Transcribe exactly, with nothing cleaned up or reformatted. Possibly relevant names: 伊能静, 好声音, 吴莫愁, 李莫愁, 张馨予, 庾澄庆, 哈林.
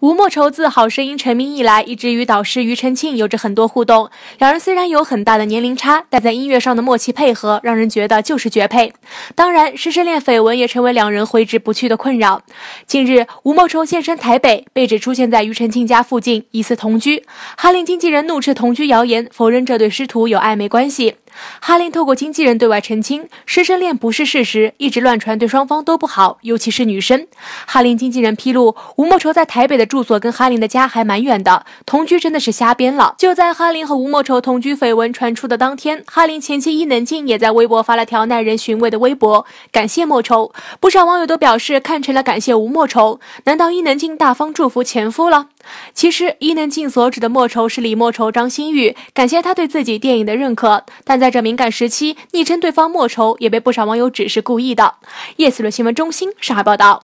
吴莫愁自《好声音》成名以来，一直与导师庾澄庆有着很多互动。两人虽然有很大的年龄差，但在音乐上的默契配合，让人觉得就是绝配。当然，师生恋绯闻也成为两人挥之不去的困扰。近日，吴莫愁现身台北，被指出现在庾澄庆家附近，疑似同居。哈林经纪人怒斥同居谣言，否认这对师徒有暧昧关系。哈林透过经纪人对外澄清，师生恋不是事实，一直乱传对双方都不好，尤其是女生。哈林经纪人披露，吴莫愁在台北的住所跟哈林的家还蛮远的，同居真的是瞎编了。就在哈林和吴莫愁同居绯闻传出的当天，哈林前妻伊能静也在微博发了条耐人寻味的微博，感谢莫愁。不少网友都表示看成了感谢吴莫愁，难道伊能静大方祝福前夫了？其实伊能静所指的莫愁是李莫愁、张馨予，感谢他对自己电影的认可，但在这敏感时期昵称对方莫愁也被不少网友指是故意的。叶子伦新闻中心上海报道。